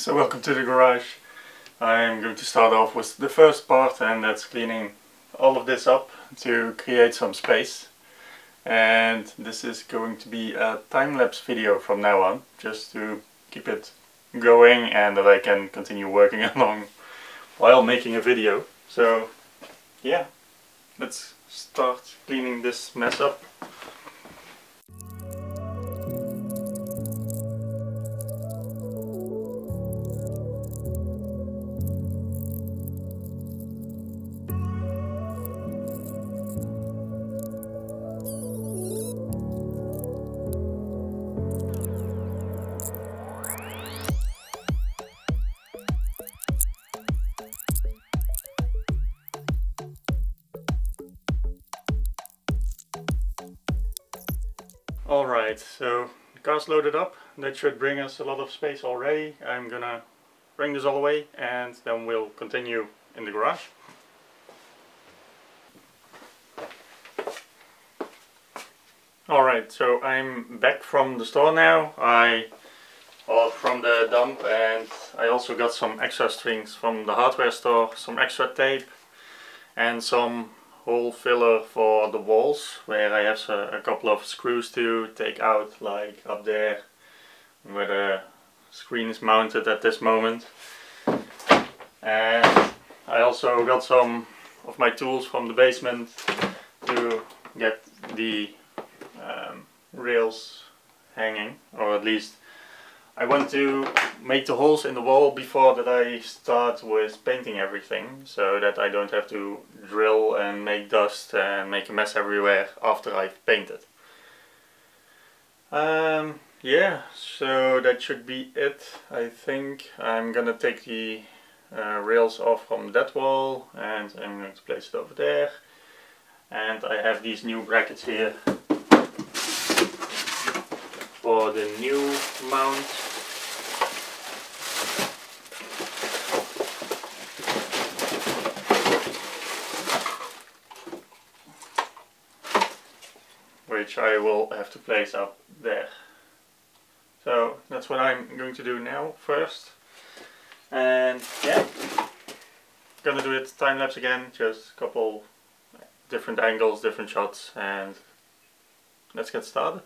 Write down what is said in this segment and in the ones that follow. So welcome to the garage. I am going to start off with the first part, and that's cleaning all of this up to create some space. And this is going to be a time-lapse video from now on, just to keep it going and that I can continue working along while making a video. So yeah, let's start cleaning this mess up. Alright, so the car's loaded up. That should bring us a lot of space already. I'm gonna bring this all away and then we'll continue in the garage. Alright, so I'm back from the store now. From the dump, and I also got some extra strings from the hardware store, some extra tape and some hole filler for the walls, where I have a couple of screws to take out, like up there where the screen is mounted at this moment. And I also got some of my tools from the basement to get the rails hanging, or at least I want to make the holes in the wall before that I start with painting everything, so that I don't have to drill and make dust and make a mess everywhere after I've painted. Yeah, so that should be it, I think. I'm gonna take the rails off from that wall and I'm going to place it over there. And I have these new brackets here for the new mount. Which I will have to place up there. So that's what I'm going to do now first. And yeah, gonna do it time lapse again, just a couple different angles, different shots, and let's get started.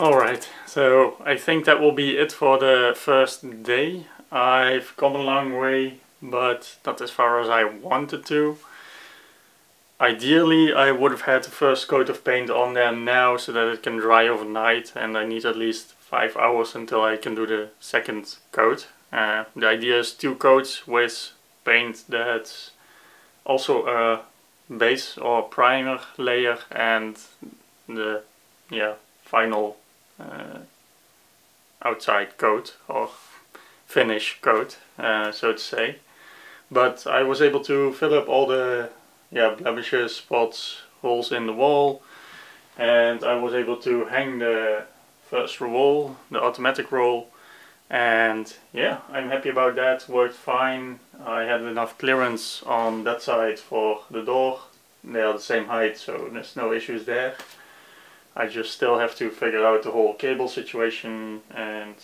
Alright, so I think that will be it for the first day. I've come a long way, but not as far as I wanted to. Ideally, I would have had the first coat of paint on there now, so that it can dry overnight, and I need at least 5 hours until I can do the second coat. The idea is 2 coats with paint that's also a base or primer layer and the final outside coat or finish coat, so to say. But I was able to fill up all the blemishes, spots, holes in the wall, and I was able to hang the first roll, the automatic roll, and yeah, I'm happy about that. Worked fine. I had enough clearance on that side for the door. They are the same height, so there's no issues there. I just still have to figure out the whole cable situation and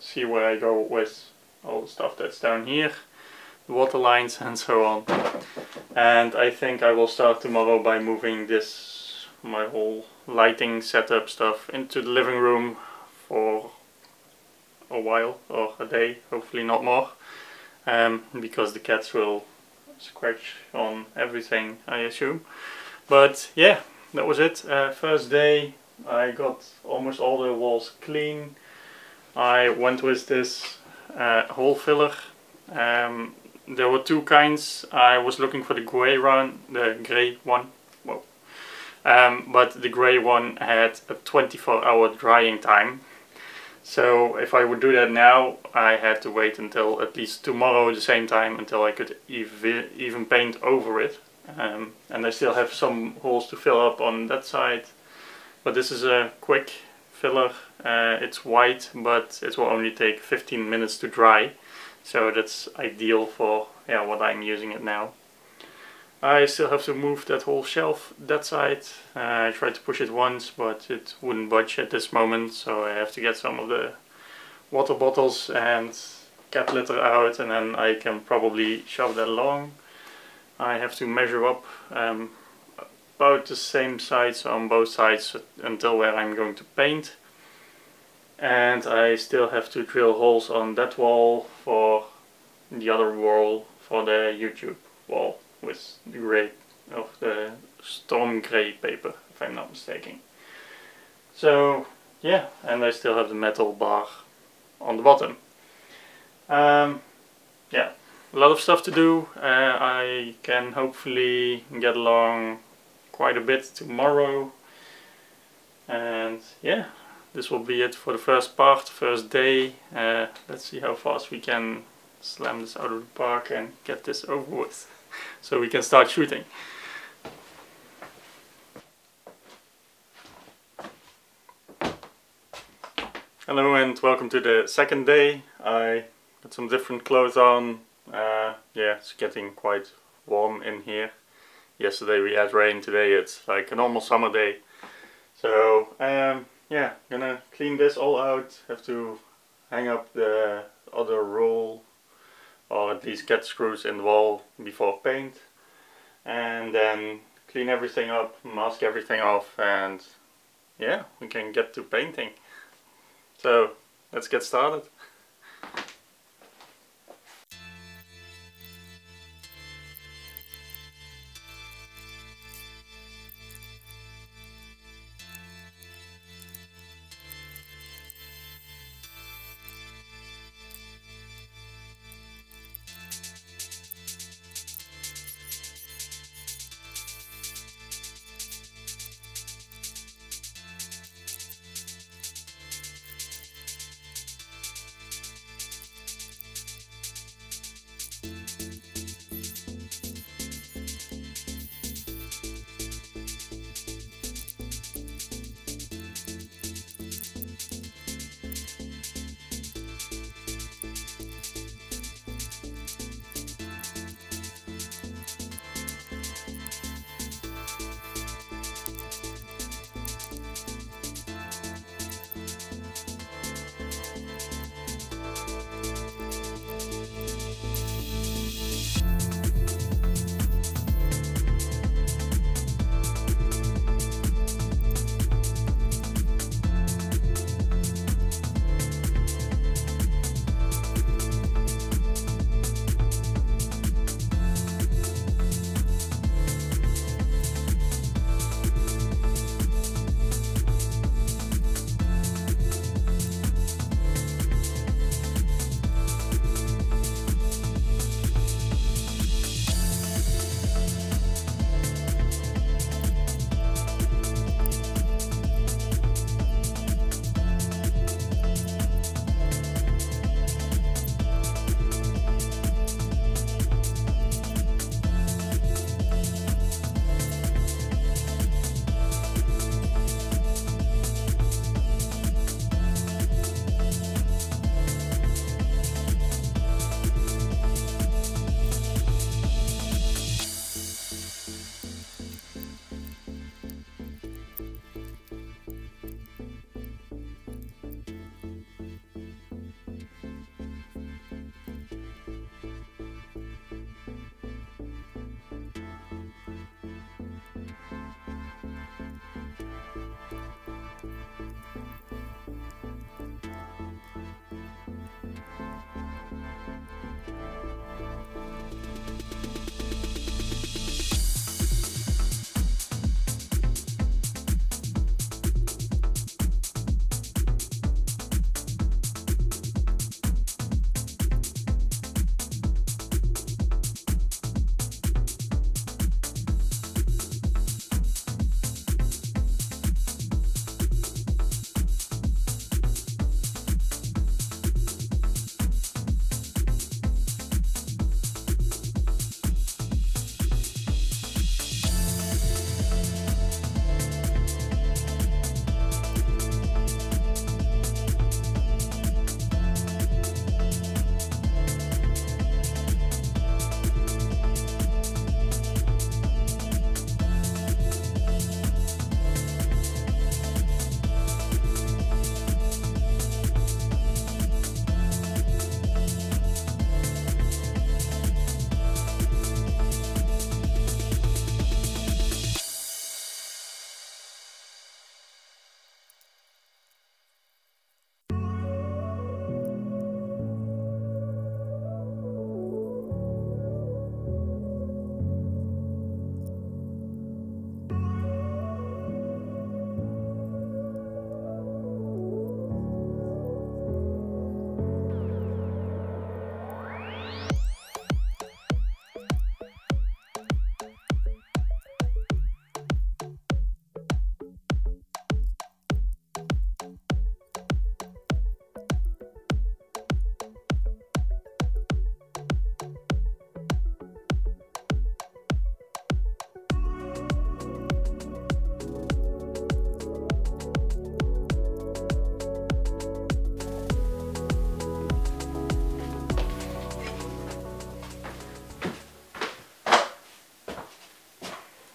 see where I go with all the stuff that's down here, the water lines and so on. And I think I will start tomorrow by moving this, my whole lighting setup stuff, into the living room for a while or a day, hopefully not more, because the cats will scratch on everything, I assume. But yeah, that was it. First day I got almost all the walls clean. I went with this hole filler. There were two kinds. I was looking for the grey one. Whoa. But the grey one had a 24-hour drying time. So if I would do that now, I had to wait until at least tomorrow, the same time, until I could even paint over it. And I still have some holes to fill up on that side. But this is a quick filler. It's white, but it will only take 15 minutes to dry. So that's ideal for what I'm using it now. I still have to move that whole shelf that side. I tried to push it once, but it wouldn't budge at this moment, so I have to get some of the water bottles and cat litter out, and then I can probably shove that along. I have to measure up about the same size on both sides until where I'm going to paint. And I still have to drill holes on that wall for the other wall, for the YouTube wall, with the grey of the storm grey paper, if I'm not mistaken. So yeah, and I still have the metal bar on the bottom. Yeah, a lot of stuff to do. I can hopefully get along quite a bit tomorrow, and yeah, this will be it for the first part, first day. Let's see how fast we can slam this out of the park and get this over with, so we can start shooting. Hello and welcome to the second day. I got some different clothes on. Yeah, it's getting quite warm in here. Yesterday we had rain, today it's like a normal summer day. So yeah, gonna clean this all out. Have to hang up the other roll, or at least get screws in the wall before paint, and then clean everything up, mask everything off, and yeah, we can get to painting. So let's get started.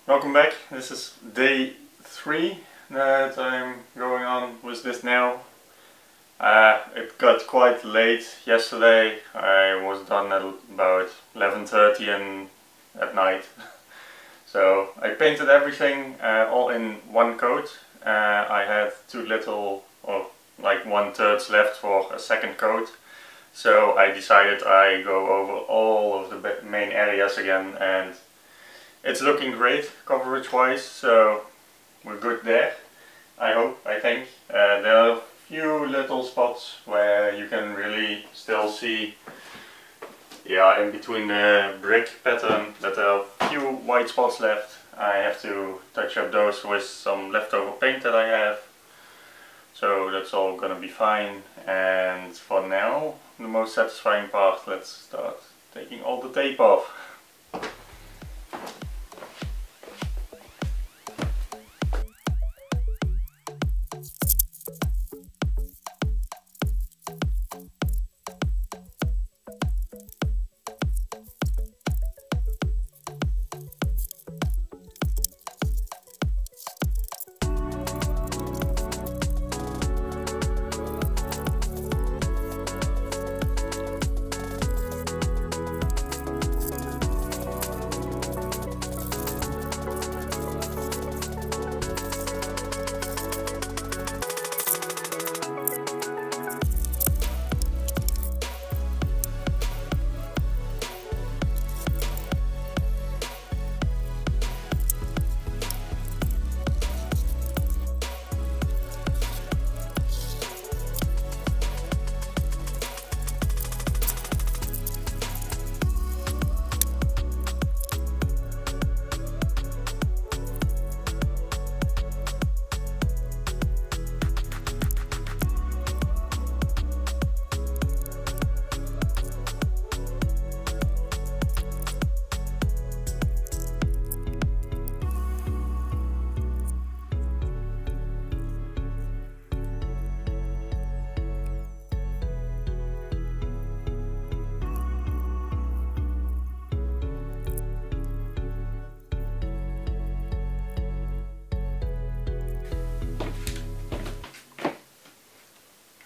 Welcome back. This is day 3 that I'm going on with this nail. It got quite late yesterday. I was done at about 11:30 and at night. So I painted everything all in one coat. I had too little, or like 1/3 left for a second coat. So I decided I go over all of the main areas again, and it's looking great coverage-wise, so we're good there. I hope, I think. There are a few little spots where you can really still see, yeah, in between the brick pattern, that there are a few white spots left. I have to touch up those with some leftover paint that I have. So that's all gonna be fine. And for now, the most satisfying part, let's start taking all the tape off.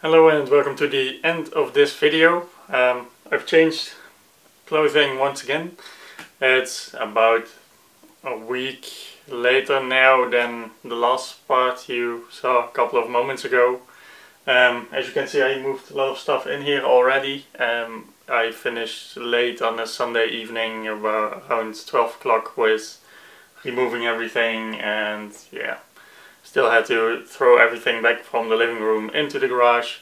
Hello and welcome to the end of this video. I've changed clothing once again. It's about a week later now than the last part you saw a couple of moments ago. As you can see, I moved a lot of stuff in here already. I finished late on a Sunday evening around 12 o'clock with removing everything, and yeah. Still had to throw everything back from the living room into the garage.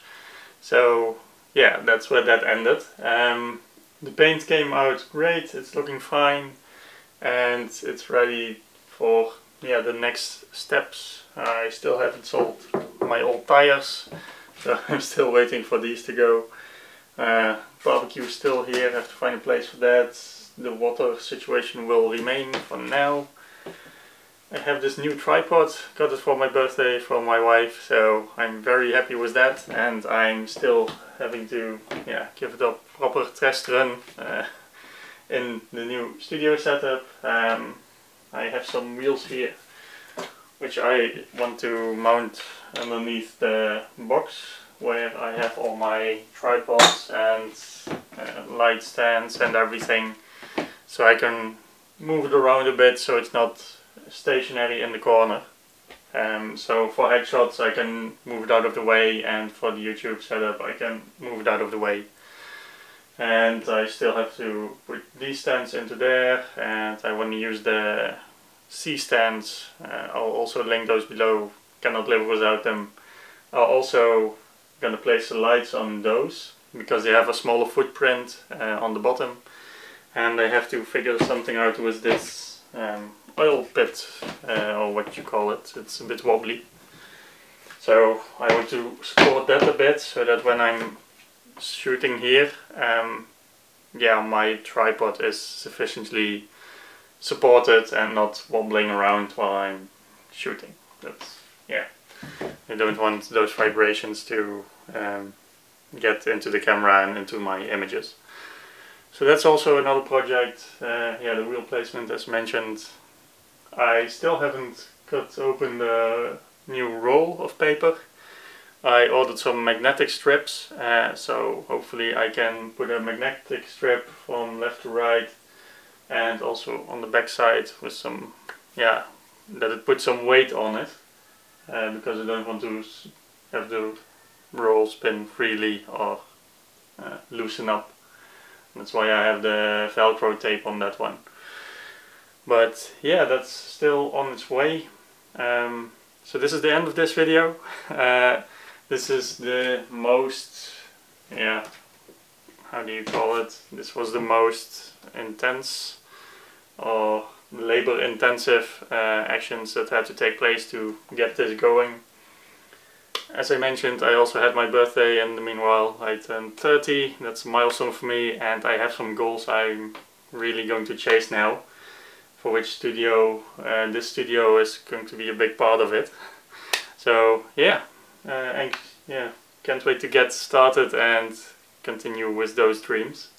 So yeah, that's where that ended. The paint came out great, it's looking fine, and it's ready for, yeah, the next steps. I still haven't sold my old tires, so I'm still waiting for these to go. Barbecue's still here, I have to find a place for that. The water situation will remain for now. I have this new tripod, got it for my birthday from my wife, so I'm very happy with that, and I'm still having to, yeah, give it a proper test run in the new studio setup. I have some wheels here which I want to mount underneath the box where I have all my tripods and light stands and everything, so I can move it around a bit so it's not stationary in the corner. So for headshots I can move it out of the way, and for the YouTube setup I can move it out of the way. And I still have to put these stands into there, and I want to use the C stands. I'll also link those below, cannot live without them. I'm also gonna place the lights on those because they have a smaller footprint on the bottom, and I have to figure something out with this oil pit, or what you call it. It's a bit wobbly, so I want to support that a bit so that when I'm shooting here, yeah, my tripod is sufficiently supported and not wobbling around while I'm shooting. That's, yeah, I don't want those vibrations to get into the camera and into my images. So that's also another project. Yeah, the wheel placement as mentioned. I still haven't cut open the new roll of paper. I ordered some magnetic strips, so hopefully I can put a magnetic strip from left to right and also on the back side with some, yeah, that it puts some weight on it, because I don't want to have the roll spin freely or loosen up. That's why I have the Velcro tape on that one. But yeah, that's still on its way. So this is the end of this video. This is the most, yeah, how do you call it? This was the most intense or labor intensive actions that had to take place to get this going. As I mentioned, I also had my birthday, and meanwhile I turned 30. That's a milestone for me, and I have some goals I'm really going to chase now, for which studio, this studio is going to be a big part of it. So yeah, yeah, can't wait to get started and continue with those dreams.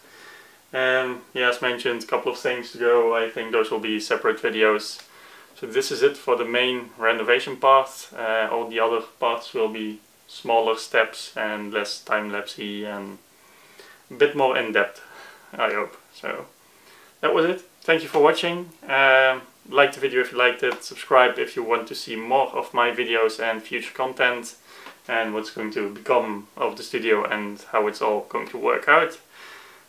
Yeah, as mentioned, a couple of things to go. I think those will be separate videos. So this is it for the main renovation part. All the other parts will be smaller steps and less time-lapsey and a bit more in-depth, I hope. So that was it. Thank you for watching. Like the video if you liked it. Subscribe if you want to see more of my videos and future content and what's going to become of the studio and how it's all going to work out.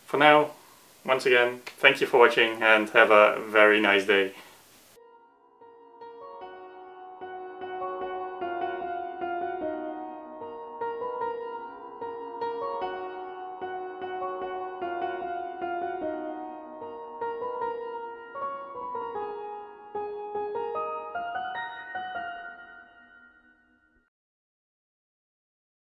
For now, once again, thank you for watching and have a very nice day.